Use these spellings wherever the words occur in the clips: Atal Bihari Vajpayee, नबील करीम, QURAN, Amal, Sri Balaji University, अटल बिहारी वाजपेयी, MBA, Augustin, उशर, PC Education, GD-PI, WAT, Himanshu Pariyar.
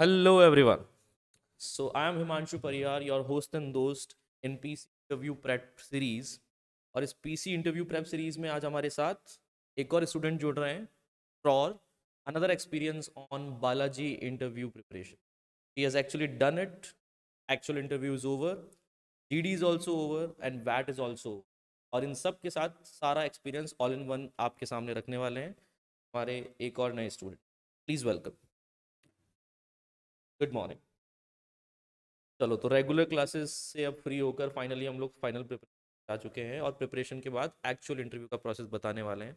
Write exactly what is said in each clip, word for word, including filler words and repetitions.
Hello everyone. So I am Himanshu Pariyar, your host and दोस्त in P C interview prep series. और इस P C interview prep series में आज हमारे साथ एक और स्टूडेंट जुड़ रहे हैं for another experience on Balaji interview preparation. He has actually done it. Actual interview is over. G D is also over and V A T is also. और इन सब के साथ सारा experience all in one आपके सामने रखने वाले हैं हमारे एक और नए student. Please welcome. Good morning. चलो तो रेगुलर क्लासेस से अब फ्री होकर फाइनली हम लोग फाइनल प्रिपरेशन आ चुके हैं और प्रिपरेशन के बाद एक्चुअल इंटरव्यू का प्रोसेस बताने वाले हैं.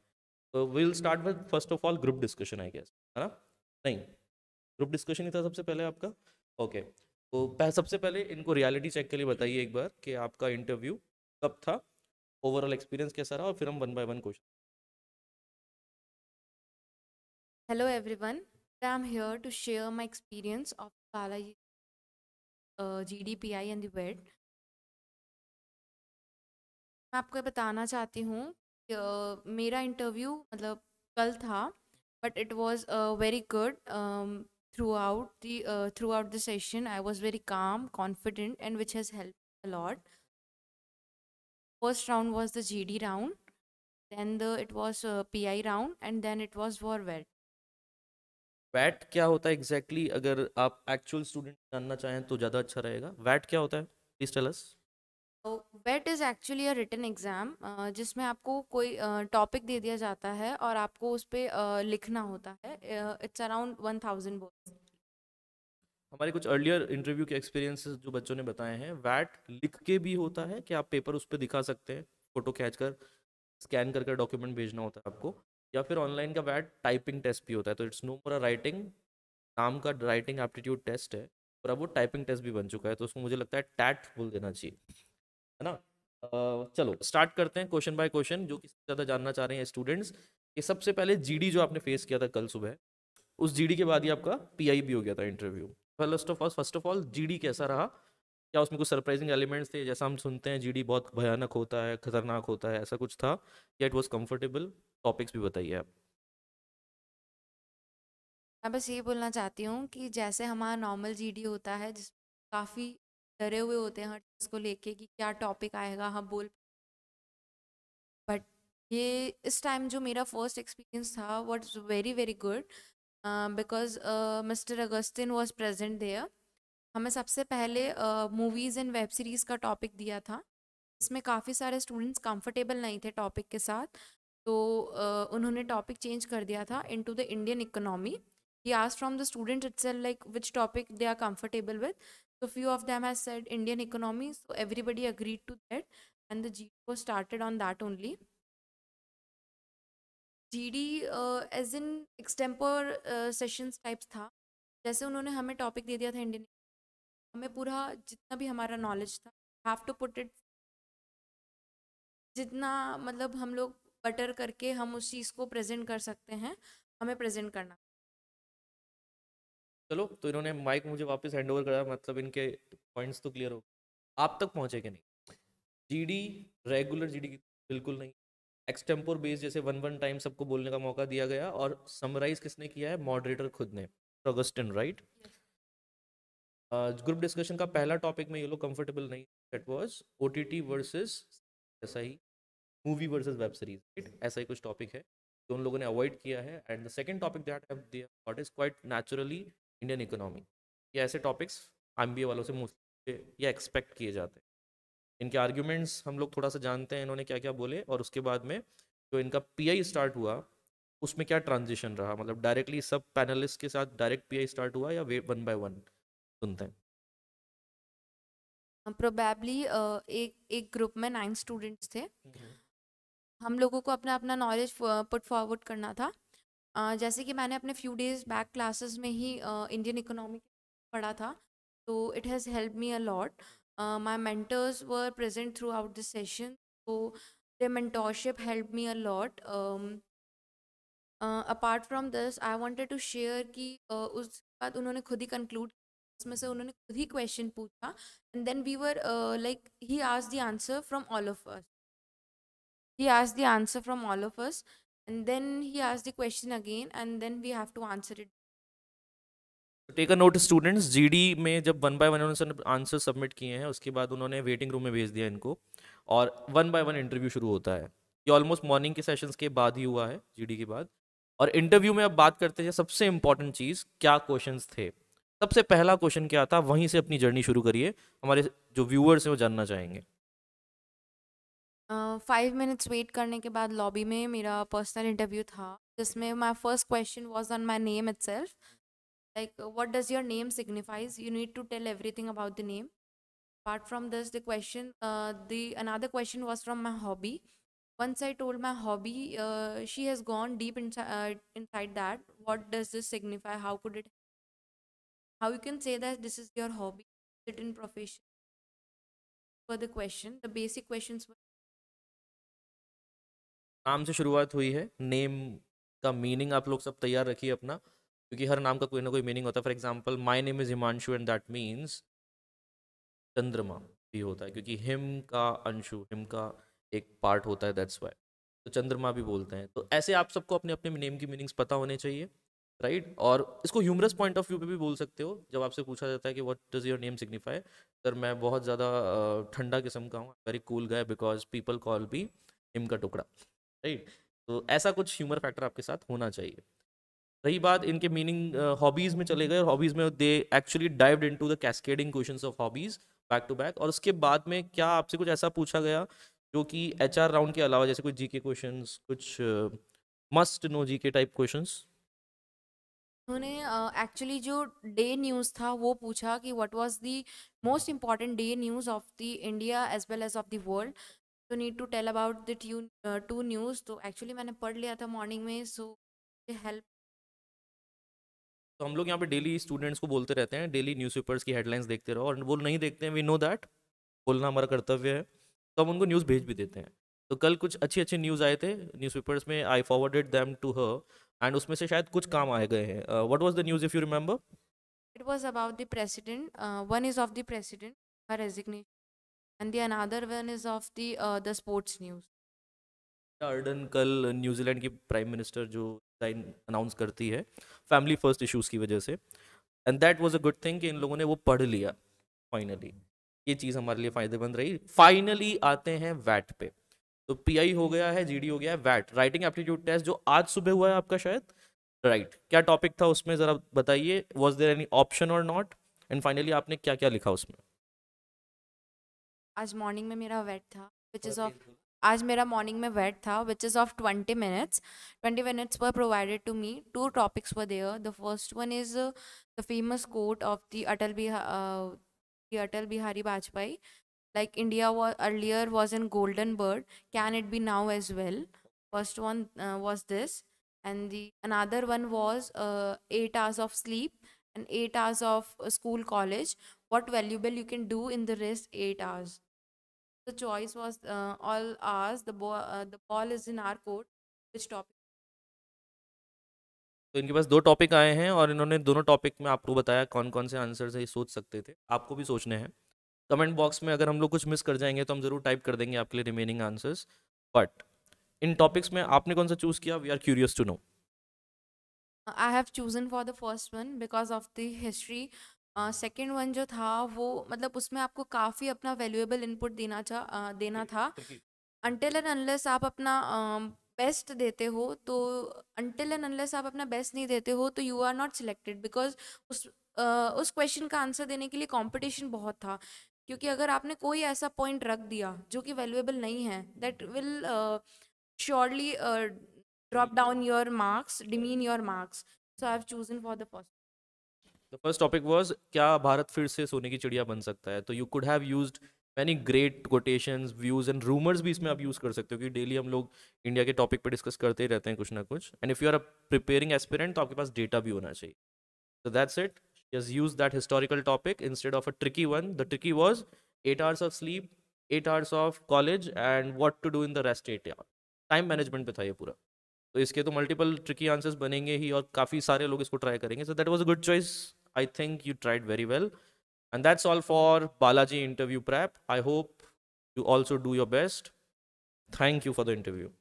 तो we will start with first of all group discussion I guess, है ना? नहीं, ग्रुप डिस्कशन ही था सबसे पहले आपका. ओके, तो सबसे पहले इनको रियलिटी चेक के लिए बताइए एक बार कि आपका इंटरव्यू कब था, ओवरऑल एक्सपीरियंस कैसा रहा, और फिर हम one by one question. Hello everyone, I am here to share my experience of Balaji uh, G D P I and the V A T. मैं आपको बताना चाहती हूँ uh, मेरा इंटरव्यू मतलब कल था, but it was very good throughout the throughout the session. I was very calm, confident and which has help a lot. First round was the G D round, then the it was P I round and then it was for V A T. वैट क्या होता है exactly exactly, अगर आप actual student जानना चाहें तो ज़्यादा अच्छा रहेगा. वैट क्या होता है, प्लीज टेल अस. वैट is actually a written exam जिसमें आपको कोई टॉपिक uh, दे दिया जाता है और आपको उस पर uh, लिखना होता है. It's around one thousand words. हमारे कुछ अर्लियर इंटरव्यू के एक्सपीरियंसेस जो बच्चों ने बताए हैं, वैट लिख के भी होता है कि आप पेपर उस पर दिखा सकते हैं, फोटो खींच कर स्कैन करके डॉक्यूमेंट भेजना होता है आपको, या फिर ऑनलाइन का वैट टाइपिंग टेस्ट भी होता है. तो it's no more a writing नाम का राइटिंग एप्टीट्यूड टेस्ट है और अब वो टाइपिंग टेस्ट भी बन चुका है, तो उसको मुझे लगता है टैट बोल देना चाहिए, है ना? uh, चलो स्टार्ट करते हैं क्वेश्चन बाय क्वेश्चन. जो कि ज़्यादा जानना चाह रहे हैं स्टूडेंट्स, ये सबसे पहले जीडी जो आपने फेस किया था कल सुबह, उस जीडी के बाद ही आपका पीआई भी हो गया था interview. First of all first of all GD कैसा रहा? क्या उसमें कुछ सरप्राइजिंग एलिमेंट्स थे? जैसा हम सुनते हैं जीडी बहुत भयानक होता है, खतरनाक होता है, ऐसा कुछ था या इट वॉज कम्फर्टेबल? टॉपिक्स भी बताइए आप. मैं बस ये बोलना चाहती हूँ कि जैसे हमारा नॉर्मल जीडी होता है जिसमें काफ़ी डरे हुए होते हैं हर चीज़ को लेके कि क्या टॉपिक आएगा, हम बोल, बट ये इस टाइम जो मेरा फर्स्ट एक्सपीरियंस था was very very good because mister Augustine was present there. हमें सबसे पहले मूवीज़ एंड वेब सीरीज़ का टॉपिक दिया था, इसमें काफ़ी सारे स्टूडेंट्स कंफर्टेबल नहीं थे टॉपिक के साथ, तो uh, उन्होंने टॉपिक चेंज कर दिया था into the Indian economy. He asked from the student itself like which topic they are comfortable with, so few of them has said Indian economy, so everybody agreed to that and the GD was started on that only. GD as in extempore sessions types था. जैसे उन्होंने हमें topic दे दिया था Indian, हमें पूरा जितना भी हमारा नॉलेज था हैव टू पुट इट, जितना मतलब हम लोग बटर करके हम उस चीज़ को प्रेजेंट कर सकते हैं, हमें प्रेजेंट करना. चलो तो इन्होंने माइक मुझे वापस हैंड ओवर करा, मतलब इनके पॉइंट्स तो क्लियर हो. आप तक पहुँचे कि नहीं? जीडी रेगुलर जीडी बिल्कुल नहीं, एक्सटेम्पोर बेस, जैसे वन वन टाइम सबको बोलने का मौका दिया गया और समराइज किसने किया है? मॉडरेटर खुद ने, अगस्टिन, राइट? ग्रुप डिस्कशन का पहला टॉपिक में ये लोग कंफर्टेबल नहीं, दैट वाज ओटीटी वर्सेस ऐसा ही movie versus web series, right? ऐसा ही कुछ टॉपिक है जो उन लोगों ने अवॉइड किया है. And the second topic that have they what is quite naturally Indian economy. ये ऐसे टॉपिक्स एमबीए वालों से मोस्टली या एक्सपेक्ट किए जाते हैं. इनके आर्ग्यूमेंट्स हम लोग थोड़ा सा जानते हैं इन्होंने क्या क्या बोले, और उसके बाद में जो इनका पीआई स्टार्ट हुआ उसमें क्या ट्रांजिशन रहा, मतलब डायरेक्टली सब पैनलिस्ट के साथ डायरेक्ट पीआई स्टार्ट हुआ या वे वन बाय वन, सुनते हैं. प्रोबेबली uh, एक एक ग्रुप में नाइन स्टूडेंट्स थे. mm-hmm. हम लोगों को अपना अपना नॉलेज पुट फॉरवर्ड करना था. uh, जैसे कि मैंने अपने फ्यू डेज बैक क्लासेस में ही इंडियन uh, इकोनॉमी पढ़ा था, तो it has help me a lot. My mentors were present throughout this session, तो there mentorship help me a lot. Apart from this I wanted to share कि uh, उसके बाद उन्होंने खुद ही conclude, उसमें से उन्होंने खुद ही क्वेश्चन पूछा and then we were like he asked the answer from all of us. He asked the answer from all of us, and then he asked the question again, and then we have to answer it. Take a note students, GD में जब one by one उन्होंने answer submit किए हैं, उसके बाद उन्होंने waiting room में भेज दिया इनको और वन बाय वन इंटरव्यू शुरू होता है। ये ऑलमोस्ट मॉर्निंग के सेशंस के बाद ही हुआ है जीडी के बाद। और इंटरव्यू में अब बात करते हैं सबसे इंपॉर्टेंट चीज़, क्या क्वेश्चंस थे। सबसे पहला क्वेश्चन क्या था, वहीं से अपनी जर्नी शुरू करिए, हमारे जो व्यूअर्स हैं वो जानना चाहेंगे। फाइव मिनट्स वेट करने के बाद लॉबी में मेरा पर्सनल इंटरव्यू था, जिसमें my first question was on my name itself, like what does your name signifies, you need to tell everything about the name. Apart from this, the question uh, the another question was from my hobby. Once I told my hobby, uh, she has gone deep inside uh, inside that, what does this signify, how could it, how you can say that this is your hobby, is it in profession. For the question, the basic questions were नाम से शुरुआत हुई है, name का meaning आप लोग सब तैयार रखिए अपना, क्योंकि हर नाम का कोई ना कोई मीनिंग होता है। For example my name is Himanshu and that means चंद्रमा भी होता है, क्योंकि हिम का अंशु, हिम का एक पार्ट होता है, दैट्स व्हाई तो चंद्रमा भी बोलते हैं। तो ऐसे आप सबको अपने अपने नेम की मीनिंग्स पता होने चाहिए, राइट right? और इसको ह्यूमरस पॉइंट ऑफ व्यू पे भी बोल सकते हो। जब आपसे पूछा जाता है कि what does your name signify, sir मैं बहुत ज़्यादा ठंडा किस्म का हूँ, very cool guy because people call be हिम का टुकड़ा, राइट right? तो ऐसा कुछ ह्यूमर फैक्टर आपके साथ होना चाहिए। रही बात इनके मीनिंग, हॉबीज़ uh, में चले गए और हॉबीज़ में they actually dived into the cascading questions of hobbies back to back. और उसके बाद में क्या आपसे कुछ ऐसा पूछा गया जो कि एचआर राउंड के अलावा, जैसे कुछ जीके क्वेश्चंस, कुछ must know GK type questions, उन्होंने एक्चुअली जो डे न्यूज़ था वो पूछा कि what was the most important day news of the India as well as of the world, so need to tell about the two news. तो actually मैंने पढ़ लिया था मॉर्निंग में, सो हेल्प। तो हम लोग यहाँ पे डेली स्टूडेंट्स को बोलते रहते हैं डेली न्यूज़पेपर्स की हेडलाइंस देखते रहो, और वो नहीं देखते हैं, वी नो दैट, बोलना हमारा कर्तव्य है, तो हम उनको न्यूज़ भेज भी देते हैं। तो कल कुछ अच्छे अच्छे न्यूज़ आए थे न्यूज़पेपर्स में, I forwarded them to her and उसमें से शायद कुछ काम आए गए हैं। What was the news if you remember? It was about the president, one is of the president her resignation and the another one is of the the sports news. Ardern कल New Zealand की prime minister जो announce करती है family first issues की वजह से, and that was a good thing कि इन लोगों ने वो पढ़ लिया फाइनली, ये चीज़ हमारे लिए फ़ायदेमंद रही। फाइनली आते हैं वैट पे, तो पीआई हो गया है, जीडी हो गया है, वैट राइटिंग एप्टीट्यूड टेस्ट जो आज सुबह हुआ है आपका शायद, राइट right. क्या टॉपिक था उसमें ज़रा बताइए, वॉज देयर एनी ऑप्शन और नॉट, एंड फाइनली आपने क्या क्या लिखा उसमें? आज मॉर्निंग में मेरा वैट था विच इज़ ऑफ आज मेरा मॉर्निंग में वेट था which is of twenty minutes twenty minutes were provided to me. Two topics were there, the first one is the famous quote of the Atal Bihari अटल बिहारी वाजपेयी, like India earlier was an golden bird, can it be now as well, first one was this, and the another one was eight hours of sleep and eight hours of school college, what valuable you can do in the rest eight hours. The choice was uh, all ours. The ball, uh, the ball is in our court. Which topic? तो इनके पास दो topic आए हैं और इन्होंने दोनों topic में आपको बताया कौन कौन से आंसर्स है, ये सोच सकते थे, आपको भी सोचने हैं। कमेंट बॉक्स में अगर हम लोग कुछ मिस कर जाएंगे तो हम जरूर टाइप कर देंगे आपके लिए रिमेनिंग आंसर्स, बट इन टॉपिक्स में आपने कौन सा चूज किया, we are curious to know. I have chosen for the first one because of the history. Second uh, one जो था वो मतलब उसमें आपको काफ़ी अपना वैल्यूएबल इनपुट देना चा uh, देना था, अनटिल एंड अनलेस आप अपना बेस्ट uh, देते हो, तो अनटिल एंड अनलेस आप अपना बेस्ट नहीं देते हो तो you are not selected, because उस uh, उस क्वेश्चन का आंसर देने के लिए कंपटीशन बहुत था, क्योंकि अगर आपने कोई ऐसा पॉइंट रख दिया जो कि वैल्यूएबल नहीं है, that will surely drop down your marks, demean your marks, so I have chosen for the first. The first topic was क्या भारत फिर से सोने की चिड़िया बन सकता है, तो you could have used many great quotations, views and rumors भी इसमें आप use कर सकते हो, क्योंकि daily हम लोग इंडिया के topic पे discuss करते ही रहते हैं कुछ ना कुछ, and if you are a preparing aspirant तो आपके पास data भी होना चाहिए। So that's it, just use that historical topic instead of a tricky one. The tricky was eight hours of sleep, eight hours of college and what to do in the rest eight hours. Time management पे था ये पूरा, तो इसके तो multiple tricky answers बनेंगे ही और काफ़ी सारे लोग इसको ट्राई करेंगे। So that was a good choice. I think you tried very well, and that's all for Balaji interview prep. I hope you also do your best. Thank you for the interview.